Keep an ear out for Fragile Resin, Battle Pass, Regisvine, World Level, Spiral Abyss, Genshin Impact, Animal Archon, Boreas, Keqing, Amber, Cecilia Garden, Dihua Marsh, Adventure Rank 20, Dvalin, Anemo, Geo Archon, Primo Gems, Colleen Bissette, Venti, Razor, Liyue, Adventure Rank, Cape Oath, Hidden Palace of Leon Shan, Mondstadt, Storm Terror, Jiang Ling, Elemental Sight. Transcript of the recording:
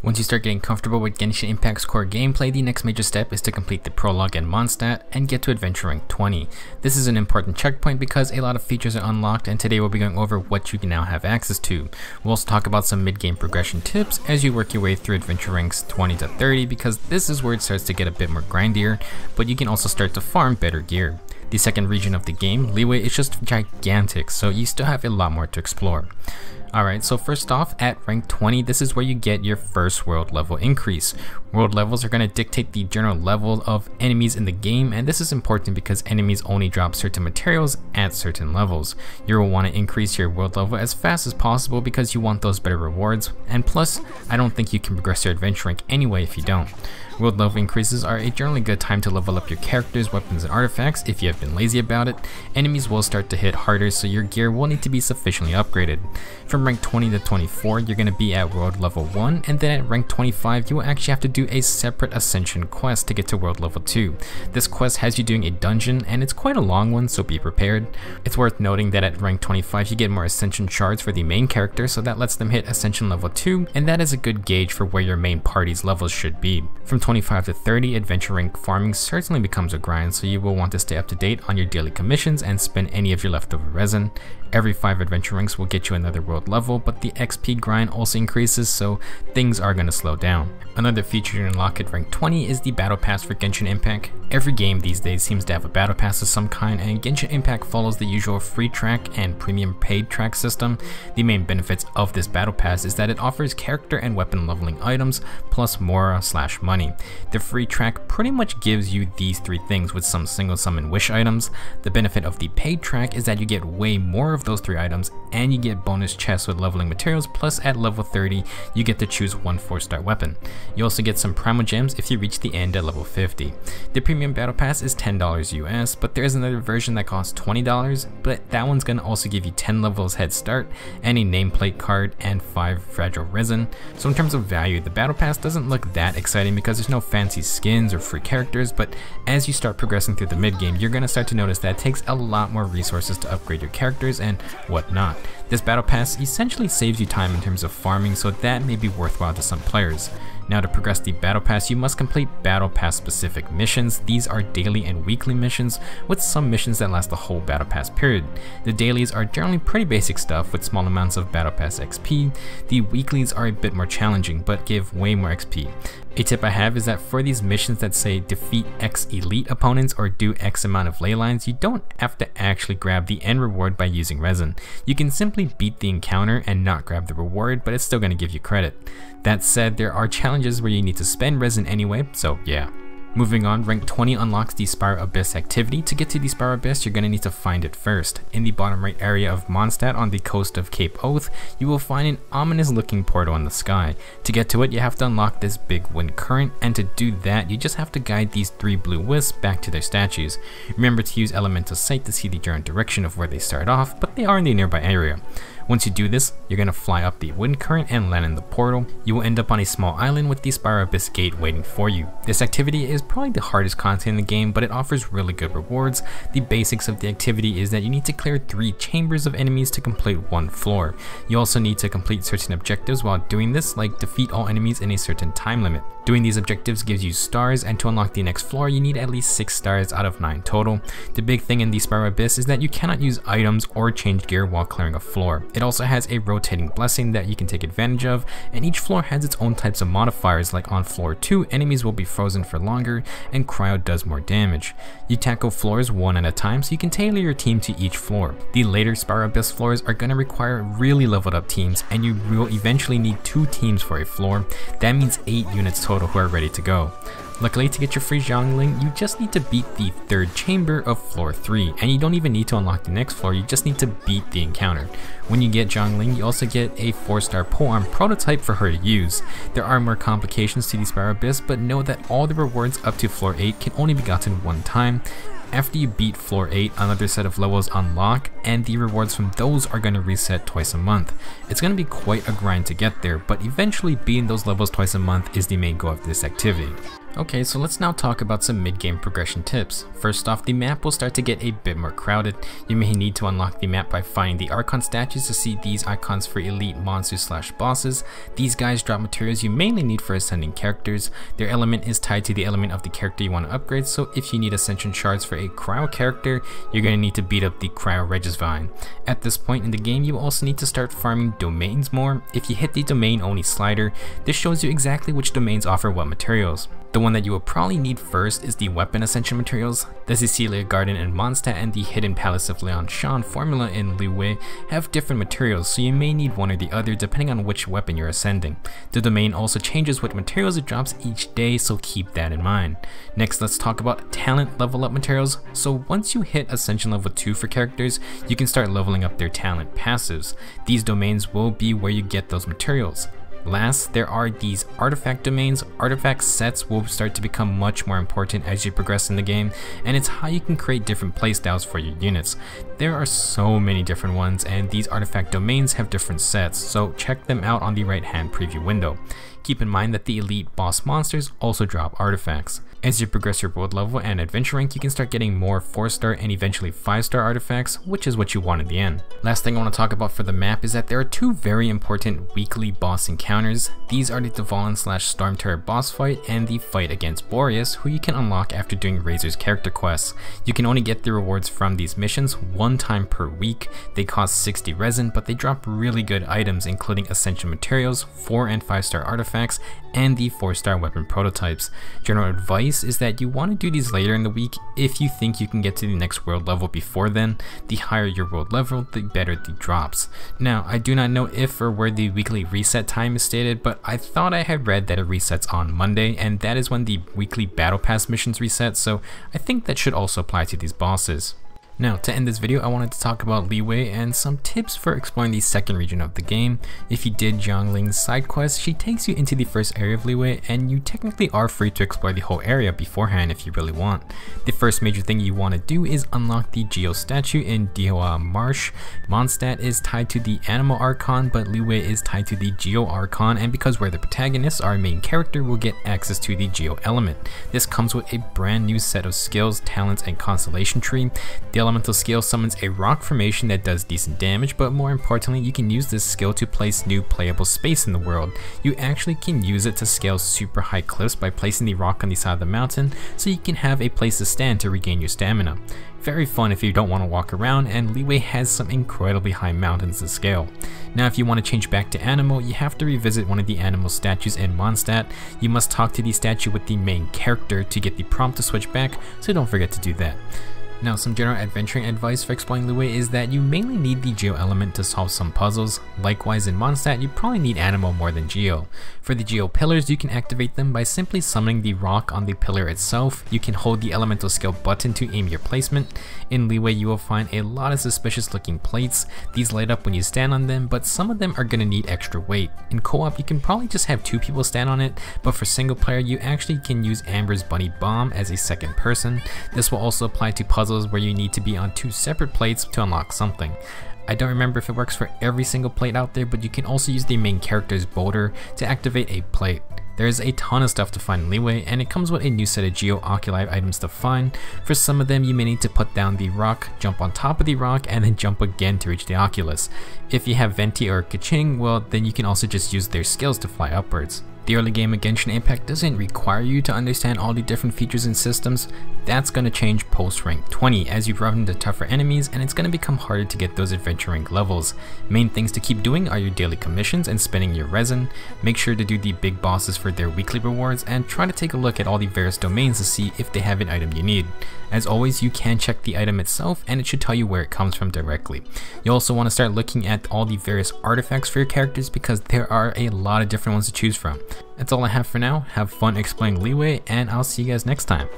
Once you start getting comfortable with Genshin Impact's core gameplay, the next major step is to complete the prologue in Mondstadt and get to Adventure Rank 20. This is an important checkpoint because a lot of features are unlocked, and today we'll be going over what you can now have access to. We'll also talk about some mid-game progression tips as you work your way through Adventure Ranks 20 to 30 because this is where it starts to get a bit more grindier, but you can also start to farm better gear. The second region of the game, Liyue, is just gigantic, so you still have a lot more to explore. Alright, so first off, at rank 20, this is where you get your first world level increase. World levels are going to dictate the general level of enemies in the game, and this is important because enemies only drop certain materials at certain levels. You will want to increase your world level as fast as possible because you want those better rewards, and plus, I don't think you can progress your adventure rank anyway if you don't. World level increases are a generally good time to level up your characters, weapons, and artifacts. If you have been lazy about it, enemies will start to hit harder, so your gear will need to be sufficiently upgraded. From rank 20 to 24, you're going to be at world level 1, and then at rank 25, you will actually have to do a separate ascension quest to get to world level 2. This quest has you doing a dungeon, and it's quite a long one, so be prepared. It's worth noting that at rank 25, you get more ascension shards for the main character, so that lets them hit ascension level 2, and that is a good gauge for where your main party's levels should be. From 25 to 30, adventure rank farming certainly becomes a grind, so you will want to stay up to date on your daily commissions and spend any of your leftover resin. Every 5 adventure ranks will get you another world level, but the XP grind also increases, so things are going to slow down. Another feature you unlock at rank 20 is the Battle Pass for Genshin Impact. Every game these days seems to have a Battle Pass of some kind, and Genshin Impact follows the usual free track and premium paid track system. The main benefits of this Battle Pass is that it offers character and weapon leveling items, plus Mora/money. The free track pretty much gives you these three things with some single summon wish items. The benefit of the paid track is that you get way more of those three items, and you get bonus chests with leveling materials, plus at level 30 you get to choose one 4-star weapon. You also get some Primo Gems if you reach the end at level 50. The premium battle pass is $10 US, but there is another version that costs $20, but that one's going to also give you 10 levels head start and a nameplate card and 5 fragile resin. So in terms of value, the battle pass doesn't look that exciting because there's no fancy skins or free characters, but as you start progressing through the mid game, you're going to start to notice that it takes a lot more resources to upgrade your characters and whatnot. This battle pass essentially saves you time in terms of farming, so that may be worthwhile to some players. Now, to progress the battle pass, you must complete battle pass specific missions. These are daily and weekly missions, with some missions that last the whole battle pass period. The dailies are generally pretty basic stuff with small amounts of battle pass XP. The weeklies are a bit more challenging, but give way more XP. A tip I have is that for these missions that say defeat X elite opponents or do X amount of ley lines, you don't have to actually grab the end reward by using resin. You can simply beat the encounter and not grab the reward, but it's still going to give you credit. That said, there are challenges where you need to spend resin anyway, so yeah. Moving on, rank 20 unlocks the Spiral Abyss activity. To get to the Spiral Abyss, you're going to need to find it first. In the bottom right area of Mondstadt on the coast of Cape Oath, you will find an ominous looking portal in the sky. To get to it, you have to unlock this big wind current, and to do that, you just have to guide these 3 blue wisps back to their statues. Remember to use Elemental Sight to see the general direction of where they start off, but they are in the nearby area. Once you do this, you're going to fly up the wind current and land in the portal. You will end up on a small island with the Spiral Abyss gate waiting for you. This activity is probably the hardest content in the game, but it offers really good rewards. The basics of the activity is that you need to clear 3 chambers of enemies to complete 1 floor. You also need to complete certain objectives while doing this, like defeat all enemies in a certain time limit. Doing these objectives gives you stars, and to unlock the next floor, you need at least 6 stars out of 9 total. The big thing in the Spiral Abyss is that you cannot use items or change gear while clearing a floor. It also has a rotating blessing that you can take advantage of, and each floor has its own types of modifiers, like on floor 2, enemies will be frozen for longer and cryo does more damage. You tackle floors one at a time, so you can tailor your team to each floor. The later Spiral Abyss floors are going to require really leveled up teams, and you will eventually need 2 teams for a floor. That means 8 units total who are ready to go. Luckily, to get your free Jiang Ling, you just need to beat the 3rd chamber of floor 3, and you don't even need to unlock the next floor, you just need to beat the encounter. When you get Jiang Ling, you also get a 4-star polearm prototype for her to use. There are more complications to the Spiral Abyss, but know that all the rewards up to floor 8 can only be gotten one time. After you beat floor 8, another set of levels unlock, and the rewards from those are going to reset twice a month. It's going to be quite a grind to get there, but eventually beating those levels twice a month is the main goal of this activity. Okay, so let's now talk about some mid-game progression tips. First off, the map will start to get a bit more crowded. You may need to unlock the map by finding the Archon statues to see these icons for elite monsters / bosses. These guys drop materials you mainly need for ascending characters. Their element is tied to the element of the character you want to upgrade, so if you need ascension shards for a cryo character, you're going to need to beat up the cryo Regisvine. At this point in the game, you also need to start farming domains more. If you hit the domain only slider, this shows you exactly which domains offer what materials. The one that you will probably need first is the weapon ascension materials. The Cecilia Garden in Mondstadt and the Hidden Palace of Leon Shan formula in Liyue have different materials, so you may need one or the other depending on which weapon you're ascending. The domain also changes what materials it drops each day, so keep that in mind. Next, let's talk about talent level up materials. So once you hit ascension level 2 for characters, you can start leveling up their talent passives. These domains will be where you get those materials. Last, there are these artifact domains. Artifact sets will start to become much more important as you progress in the game, and it's how you can create different playstyles for your units. There are so many different ones, and these artifact domains have different sets, so check them out on the right hand preview window. Keep in mind that the elite boss monsters also drop artifacts. As you progress your world level and adventure rank, you can start getting more 4-star and eventually 5-star artifacts, which is what you want in the end. Last thing I want to talk about for the map is that there are two very important weekly boss encounters. These are the Dvalin / Storm Terror boss fight and the fight against Boreas, who you can unlock after doing Razor's character quests. You can only get the rewards from these missions one time per week. They cost 60 resin, but they drop really good items including ascension materials, 4- and 5-star artifacts, and the 4-star weapon prototypes. General advice is that you want to do these later in the week if you think you can get to the next world level before then. The higher your world level, the better the drops. Now, I do not know if or where the weekly reset time is stated, but I thought I had read that it resets on Monday, and that is when the weekly Battle Pass missions reset, so I think that should also apply to these bosses. Now, to end this video, I wanted to talk about Liyue and some tips for exploring the second region of the game. If you did Jiang Ling's side quest, she takes you into the first area of Liyue, and you technically are free to explore the whole area beforehand if you really want. The first major thing you want to do is unlock the Geo statue in Dihua Marsh. Mondstadt is tied to the Animal Archon, but Liyue is tied to the Geo Archon, and because we're the protagonists, our main character will get access to the Geo element. This comes with a brand new set of skills, talents, and constellation tree. Elemental skill summons a rock formation that does decent damage, but more importantly, you can use this skill to place new playable space in the world. You actually can use it to scale super high cliffs by placing the rock on the side of the mountain, so you can have a place to stand to regain your stamina. Very fun if you don't want to walk around, and Liyue has some incredibly high mountains to scale. Now, if you want to change back to Anemo, you have to revisit one of the Animal statues in Mondstadt. You must talk to the statue with the main character to get the prompt to switch back, so don't forget to do that. Now, some general adventuring advice for exploring Liyue is that you mainly need the Geo element to solve some puzzles. Likewise, in Mondstadt, you probably need Anemo more than Geo. For the Geo pillars, you can activate them by simply summoning the rock on the pillar itself. You can hold the elemental skill button to aim your placement. In Liyue, you will find a lot of suspicious looking plates. These light up when you stand on them, but some of them are going to need extra weight. In co-op, you can probably just have 2 people stand on it, but for single player, you actually can use Amber's bunny bomb as a second person. This will also apply to puzzles where you need to be on 2 separate plates to unlock something. I don't remember if it works for every single plate out there, but you can also use the main character's boulder to activate a plate. There is a ton of stuff to find in Liyue, and it comes with a new set of Geo Oculi items to find. For some of them, you may need to put down the rock, jump on top of the rock, and then jump again to reach the Oculus. If you have Venti or Keqing, well, then you can also just use their skills to fly upwards. The early game of Genshin Impact doesn't require you to understand all the different features and systems. That's going to change post rank 20 as you run into tougher enemies, and it's going to become harder to get those adventure rank levels. Main things to keep doing are your daily commissions and spending your resin. Make sure to do the big bosses for their weekly rewards, and try to take a look at all the various domains to see if they have an item you need. As always, you can check the item itself, and it should tell you where it comes from directly. You also want to start looking at all the various artifacts for your characters, because there are a lot of different ones to choose from. That's all I have for now. Have fun exploring Liyue, and I'll see you guys next time.